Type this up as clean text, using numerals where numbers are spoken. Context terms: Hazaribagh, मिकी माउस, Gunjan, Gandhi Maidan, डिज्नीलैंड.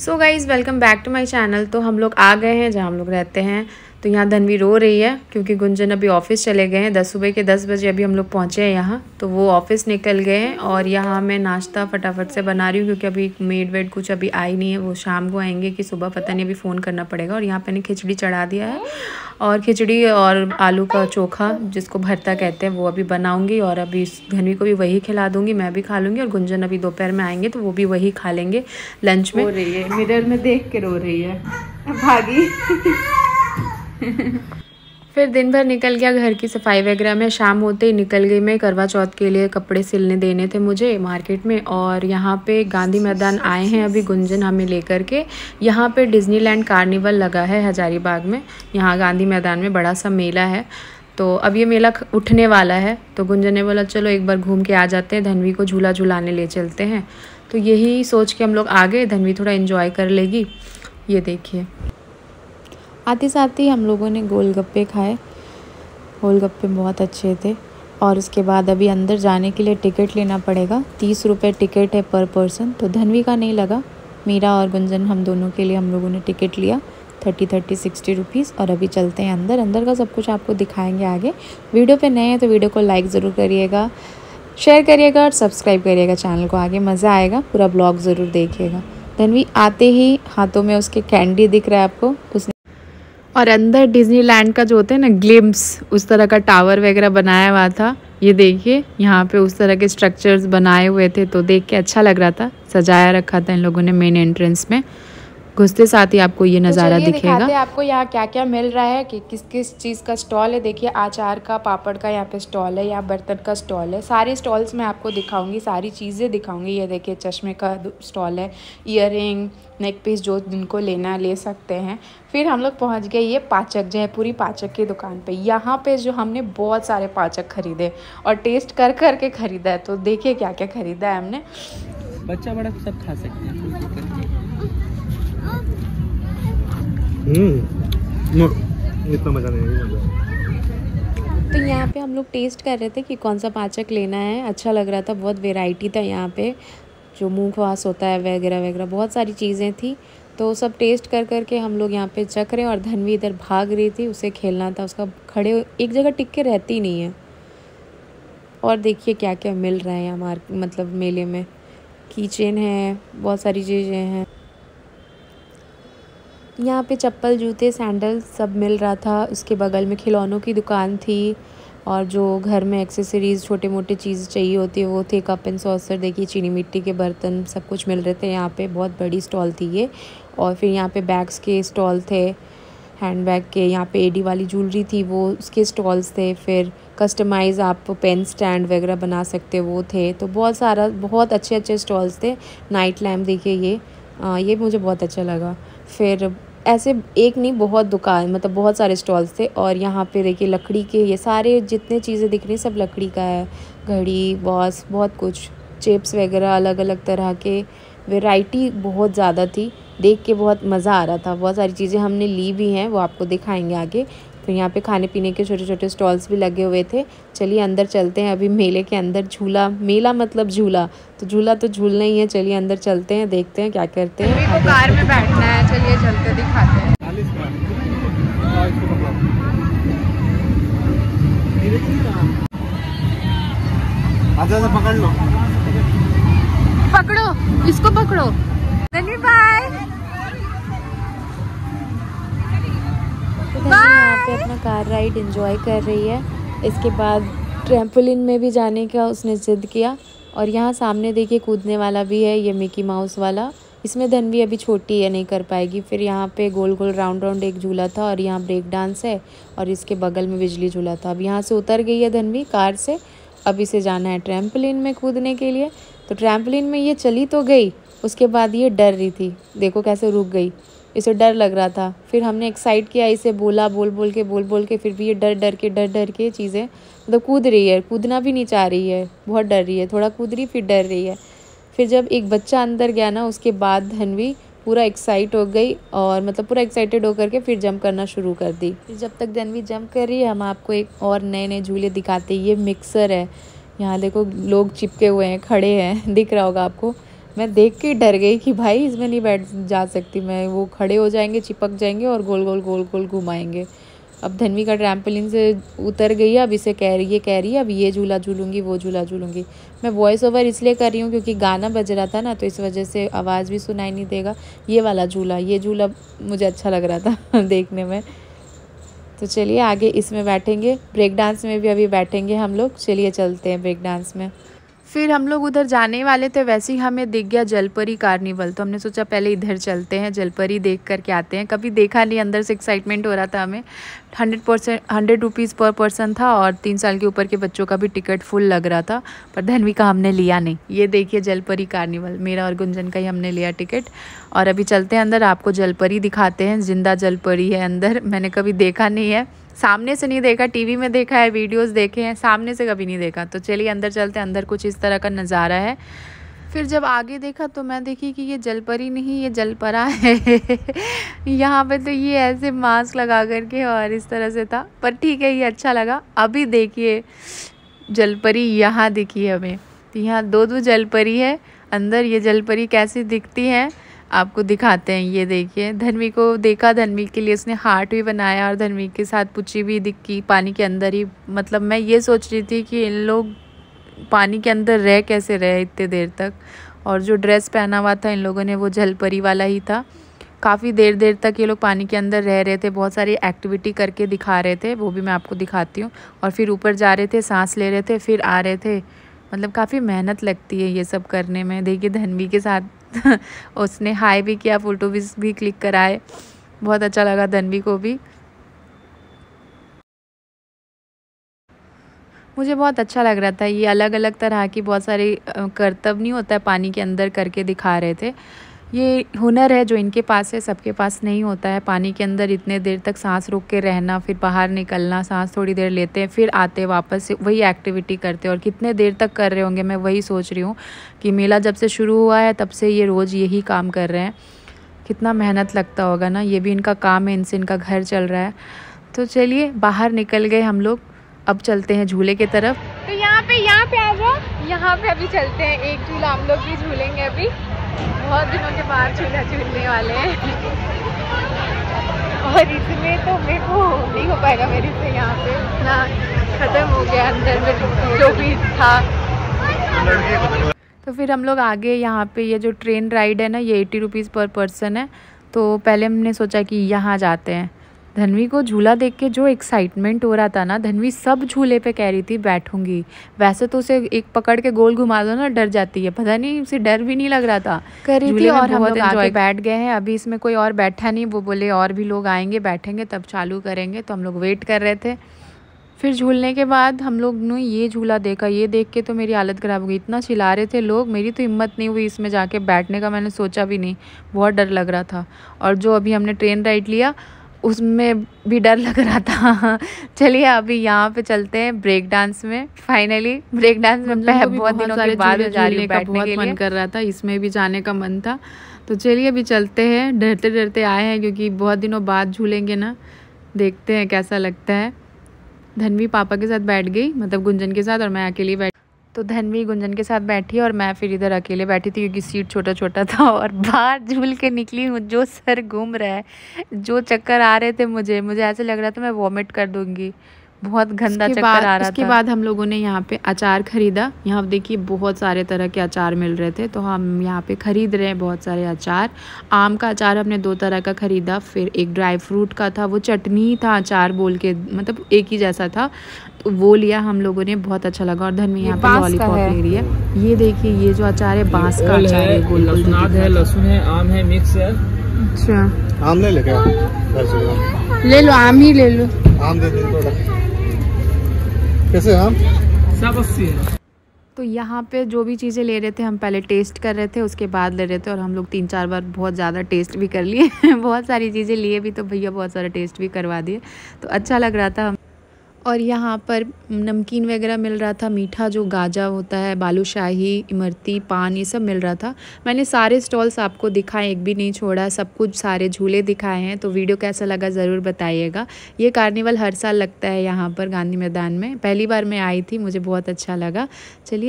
So guys welcome back to my channel. तो हम लोग आ गए हैं जहाँ हम लोग रहते हैं। तो यहाँ धन्वी रो रही है क्योंकि गुंजन अभी ऑफ़िस चले गए हैं। सुबह के 10 बजे अभी हम लोग पहुँचे हैं यहाँ। तो वो ऑफ़िस निकल गए हैं और यहाँ मैं नाश्ता फटाफट से बना रही हूँ क्योंकि अभी मेड वेड कुछ अभी आई नहीं है। वो शाम को आएंगे कि सुबह, पता नहीं, अभी फ़ोन करना पड़ेगा। और यहाँ मैंने खिचड़ी चढ़ा दिया है और खिचड़ी और आलू का चोखा जिसको भरता कहते हैं वो अभी बनाऊँगी और अभी धन्वी को भी वही खिला दूँगी, मैं भी खा लूँगी और गुंजन अभी दोपहर में आएंगे तो वो भी वही खा लेंगे लंच में। रो रही है, मिरर में देख के रो रही है, भागी। फिर दिन भर निकल गया घर की सफाई वगैरह में। शाम होते ही निकल गई मैं करवा चौथ के लिए, कपड़े सिलने देने थे मुझे मार्केट में। और यहाँ पे गांधी मैदान आए हैं अभी गुंजन हमें लेकर के। यहाँ पे डिज्नीलैंड कार्निवल लगा है हजारीबाग में, यहाँ गांधी मैदान में बड़ा सा मेला है। तो अब ये मेला उठने वाला है तो गुंजन ने बोला चलो एक बार घूम के आ जाते हैं, धन्वी को झूला झूलाने ले चलते हैं। तो यही सोच के हम लोग आ गए, धन्वी थोड़ा इन्जॉय कर लेगी। ये देखिए, आते साथ ही हम लोगों ने गोलगप्पे खाए, गोलगप्पे बहुत अच्छे थे। और उसके बाद अभी अंदर जाने के लिए टिकट लेना पड़ेगा, 30 रुपये टिकट है पर पर्सन। तो धन्वी का नहीं लगा, मेरा और गुंजन हम दोनों के लिए हम लोगों ने टिकट लिया 30-60 रुपीज़। और अभी चलते हैं अंदर, अंदर का सब कुछ आपको दिखाएंगे आगे। वीडियो पे नए हैं तो वीडियो को लाइक ज़रूर करिएगा, शेयर करिएगा और सब्सक्राइब करिएगा चैनल को, आगे मज़ा आएगा, पूरा ब्लॉग ज़रूर देखिएगा। धन्वी आते ही हाथों में उसके कैंडी दिख रहा है आपको, उसने और अंदर डिज्नीलैंड का जो होता है ना ग्लिम्स, उस तरह का टावर वगैरह बनाया हुआ था। ये देखिए यहाँ पे उस तरह के स्ट्रक्चर्स बनाए हुए थे तो देख के अच्छा लग रहा था, सजाया रखा था इन लोगों ने। मेन एंट्रेंस में घुसते साथ ही आपको ये नज़ारा दिखेगा। आपको यहाँ क्या क्या मिल रहा है कि किस किस चीज़ का स्टॉल है। देखिए अचार का, पापड़ का यहाँ पे स्टॉल है, यहाँ बर्तन का स्टॉल है। सारे स्टॉल्स मैं आपको दिखाऊंगी, सारी चीज़ें दिखाऊंगी। ये देखिए चश्मे का स्टॉल है, ईयररिंग, नेक पीस, जो जिनको लेना ले सकते हैं। फिर हम लोग पहुँच गए ये पाचक, जयपुरी पाचक की दुकान पर। यहाँ पर जो हमने बहुत सारे पाचक खरीदे और टेस्ट कर कर के ख़रीदा है। तो देखिए क्या क्या ख़रीदा है हमने, बच्चा बड़ा सब खा सकते हैं। इतना मज़ा नहीं। तो यहाँ पे हम लोग टेस्ट कर रहे थे कि कौन सा पाचक लेना है, अच्छा लग रहा था, बहुत वेराइटी था यहाँ पे, जो मुँह खवास होता है वगैरह वगैरह, बहुत सारी चीज़ें थी। तो सब टेस्ट कर कर के हम लोग यहाँ पे चख रहे हैं। और धन्वी इधर भाग रही थी, उसे खेलना था, उसका खड़े एक जगह टिक के रहती नहीं है। और देखिए क्या क्या मिल रहा है यहाँ मतलब मेले में, कीचेन है, बहुत सारी चीज़ें हैं यहाँ पे, चप्पल, जूते, सैंडल सब मिल रहा था। उसके बगल में खिलौनों की दुकान थी और जो घर में एक्सेसरीज़, छोटे मोटे चीज़ चाहिए होती है वो थे। कप एंड सॉसर, देखिए चीनी मिट्टी के बर्तन, सब कुछ मिल रहे थे यहाँ पे, बहुत बड़ी स्टॉल थी ये। और फिर यहाँ पे बैग्स के स्टॉल थे, हैंडबैग के, यहाँ पे एडी वाली ज्वेलरी थी वो, उसके स्टॉल्स थे। फिर कस्टमाइज़, आप पेन स्टैंड वगैरह बना सकते वो थे। तो बहुत सारा, बहुत अच्छे अच्छे स्टॉल्स थे। नाइट लैम्प देखिए ये मुझे बहुत अच्छा लगा। फिर ऐसे एक नहीं बहुत दुकान, मतलब बहुत सारे स्टॉल्स थे। और यहाँ पे देखिए लकड़ी के, ये सारे जितने चीज़ें दिख रही सब लकड़ी का है, घड़ी, बॉस, बहुत कुछ, चिप्स वगैरह, अलग अलग तरह के, वैरायटी बहुत ज़्यादा थी, देख के बहुत मज़ा आ रहा था। बहुत सारी चीज़ें हमने ली भी हैं, वो आपको दिखाएंगे आगे। फिर यहाँ पे खाने पीने के छोटे छोटे स्टॉल्स भी लगे हुए थे। चलिए अंदर चलते हैं, अभी मेले के अंदर झूला, मेला मतलब झूला, तो झूला तो झूलना ही है। चलिए अंदर चलते हैं, देखते हैं क्या करते हैं। मेरे को कार में बैठना है, चलिए चलते दिखाते हैं। अच्छा से पकड़ लो, पकड़ो इसको, पकड़ो अपना कार राइड एंजॉय कर रही है। इसके बाद ट्रैम्पोलिन में भी जाने का उसने ज़िद किया। और यहाँ सामने देखिए कूदने वाला भी है, ये मिकी माउस वाला, इसमें धन्वी अभी छोटी है, नहीं कर पाएगी। फिर यहाँ पे गोल गोल राउंड राउंड एक झूला था और यहाँ ब्रेक डांस है और इसके बगल में बिजली झूला था। अब यहाँ से उतर गई है धन्वी कार से, अब इसे जाना है ट्रैम्पोलिन में कूदने के लिए। तो ट्रैम्पोलिन में ये चली तो गई, उसके बाद ये डर रही थी, देखो कैसे रुक गई, इसे डर लग रहा था। फिर हमने एक्साइट किया इसे, बोला बोल बोल के फिर भी ये डर डर के चीज़ें, मतलब कूद रही है, कूदना भी नहीं चाह रही है, बहुत डर रही है, थोड़ा कूद रही फिर डर रही है। फिर जब एक बच्चा अंदर गया ना, उसके बाद धन्वी पूरा एक्साइट हो गई और मतलब पूरा एक्साइटेड होकर के फिर जंप करना शुरू कर दी। फिर जब तक धन्वी जंप कर रही है हम आपको एक और नए नए झूले दिखाते। ये मिक्सर है, यहाँ देखो लोग चिपके हुए हैं, खड़े हैं, दिख रहा होगा आपको, मैं देख के डर गई कि भाई इसमें नहीं बैठ जा सकती मैं, वो खड़े हो जाएंगे, चिपक जाएंगे और गोल गोल गोल गोल घुमाएंगे। अब धन्वी का ट्रैम्पोलिन से उतर गई, अब इसे कह रही है अब ये झूला झूलूंगी, वो झूला झूलूंगी। मैं वॉइस ओवर इसलिए कर रही हूँ क्योंकि गाना बज रहा था ना, तो इस वजह से आवाज़ भी सुनाई नहीं देगा। ये झूला मुझे अच्छा लग रहा था देखने में। तो चलिए आगे इसमें बैठेंगे, ब्रेक डांस में भी अभी बैठेंगे हम लोग। चलिए चलते हैं ब्रेक डांस में। फिर हम लोग उधर जाने वाले थे, वैसे ही हमें दिख गया जलपरी कार्निवल, तो हमने सोचा पहले इधर चलते हैं, जलपरी देख करके आते हैं। कभी देखा नहीं, अंदर से एक्साइटमेंट हो रहा था हमें। 100 रुपीज़ पर पर्सन था और 3 साल के ऊपर के बच्चों का भी टिकट फुल लग रहा था, पर धन्वी का हमने लिया नहीं। ये देखिए जलपरी कार्निवल, मेरा और गुंजन का ही हमने लिया टिकट। और अभी चलते हैं अंदर, आपको जलपरी दिखाते हैं। जिंदा जलपरी है अंदर, मैंने कभी देखा नहीं है, सामने से नहीं देखा, टीवी में देखा है, वीडियोस देखे हैं, सामने से कभी नहीं देखा। तो चलिए अंदर चलते हैं। अंदर कुछ इस तरह का नज़ारा है। फिर जब आगे देखा तो मैं देखी कि ये जलपरी नहीं, ये जलपरा है। यहाँ पे तो ये ऐसे मास्क लगा करके और इस तरह से था, पर ठीक है, ये अच्छा लगा। अभी देखिए जलपरी यहाँ दिखी हमें, तो यहाँ दो जलपरी है अंदर। ये जलपरी कैसी दिखती है आपको दिखाते हैं। ये देखिए, धन्वी को देखा, धन्वी के लिए उसने हार्ट भी बनाया और धन्वी के साथ पुच्ची भी दिखी पानी के अंदर ही। मतलब मैं ये सोच रही थी कि इन लोग पानी के अंदर रह कैसे रहे इतने देर तक, और जो ड्रेस पहना हुआ था इन लोगों ने वो जलपरी वाला ही था। काफ़ी देर तक ये लोग पानी के अंदर रह रहे थे, बहुत सारी एक्टिविटी करके दिखा रहे थे, वो भी मैं आपको दिखाती हूँ। और फिर ऊपर जा रहे थे, सांस ले रहे थे, फिर आ रहे थे। मतलब काफ़ी मेहनत लगती है ये सब करने में। देखिए धन्वी के साथ उसने हाई भी किया, फोटो भी क्लिक कराए, बहुत अच्छा लगा धन्वी को भी। मुझे बहुत अच्छा लग रहा था। ये अलग अलग तरह की बहुत सारी करतब नहीं होता है पानी के अंदर करके दिखा रहे थे। ये हुनर है जो इनके पास है, सबके पास नहीं होता है। पानी के अंदर इतने देर तक सांस रोक के रहना, फिर बाहर निकलना, सांस थोड़ी देर लेते हैं, फिर आते वापस वही एक्टिविटी करते हैं। और कितने देर तक कर रहे होंगे, मैं वही सोच रही हूँ कि मेला जब से शुरू हुआ है तब से ये रोज़ यही काम कर रहे हैं। कितना मेहनत लगता होगा ना, ये भी इनका काम है, इनसे इनका घर चल रहा है। तो चलिए बाहर निकल गए हम लोग, अब चलते हैं झूले की तरफ। तो यहाँ पे आ जाओ, यहाँ पे अभी चलते हैं। एक झूला हम लोग भी झूलेंगे, अभी बहुत दिनों के बाद झूला झूलने वाले हैं। और इसमें तो मेरे को नहीं हो पाएगा मेरे से, यहाँ पे इतना ख़त्म हो गया अंदर में जो भी था। तो फिर हम लोग आगे, यहाँ पे ये जो ट्रेन राइड है ना, ये 80 रुपीज़ पर पर्सन है। तो पहले हमने सोचा कि यहाँ जाते हैं। धन्वी को झूला देख के जो एक्साइटमेंट हो रहा था ना, धन्वी सब झूले पे कह रही थी बैठूंगी। वैसे तो उसे एक पकड़ के गोल घुमा दो ना, डर जाती है, पता नहीं उसे डर भी नहीं लग रहा था, कह रही थी। और हम लोग आके बैठ गए हैं। अभी इसमें कोई और बैठा नहीं, वो बोले और भी लोग आएंगे, बैठेंगे तब चालू करेंगे, तो हम लोग वेट कर रहे थे। फिर झूलने के बाद हम लोग ने ये झूला देखा, ये देख के तो मेरी हालत ख़राब हो गई। इतना चिल्ला रहे थे लोग, मेरी तो हिम्मत नहीं हुई इसमें जाके बैठने का, मैंने सोचा भी नहीं, बहुत डर लग रहा था। और जो अभी हमने ट्रेन राइड लिया उसमें भी डर लग रहा था। चलिए अभी यहाँ पे चलते हैं ब्रेक डांस में। फाइनली ब्रेक डांस में बहुत दिनों के बाद बैठने के लिए मन कर रहा था, इसमें भी जाने का मन था। तो चलिए अभी चलते हैं, डरते डरते आए हैं क्योंकि बहुत दिनों बाद झूलेंगे ना, देखते हैं कैसा लगता है। धन्वी पापा के साथ बैठ गई, मतलब गुंजन के साथ, और मैं अकेली बैठ। तो धन्वी गुंजन के साथ बैठी और मैं फिर इधर अकेले बैठी थी क्योंकि सीट छोटा था। और बाहर झूल के निकली हूँ, जो सर घूम रहा है, जो चक्कर आ रहे थे मुझे ऐसे लग रहा था मैं वॉमिट कर दूंगी, बहुत गंदा चक्कर आ रहा था। उसके बाद हम लोगों ने यहाँ पे अचार खरीदा। यहाँ देखिए बहुत सारे तरह के अचार मिल रहे थे, तो हम यहाँ पे खरीद रहे हैं बहुत सारे अचार। आम का अचार हमने 2 तरह का खरीदा, फिर एक ड्राई फ्रूट का था, वो चटनी था अचार बोल के, मतलब एक ही जैसा था, तो वो लिया हम लोगों ने, बहुत अच्छा लगा। और धन्वी यहाँ पे लॉलीपॉप ले रही है। ये देखिए ये जो अचार है बांस का अचार है, गोल है, लहसुन है, आम है, मिक्स है। अच्छा आम ले लो, आम ही ले लो, आम दे दो कैसे हम सब 80 है। तो यहाँ पे जो भी चीज़ें ले रहे थे हम पहले टेस्ट कर रहे थे, उसके बाद ले रहे थे। और हम लोग 3-4 बार बहुत ज़्यादा टेस्ट भी कर लिए। बहुत सारी चीज़ें लिए भी, तो भैया बहुत सारा टेस्ट भी करवा दिए, तो अच्छा लग रहा था हम। और यहाँ पर नमकीन वगैरह मिल रहा था, मीठा जो गाजा होता है, बालूशाही, इमरती, पान, ये सब मिल रहा था। मैंने सारे स्टॉल्स आपको दिखाए, एक भी नहीं छोड़ा, सब कुछ सारे झूले दिखाए हैं। तो वीडियो कैसा लगा ज़रूर बताइएगा। ये कार्निवल हर साल लगता है यहाँ पर गांधी मैदान में, पहली बार मैं आई थी, मुझे बहुत अच्छा लगा। चलिए।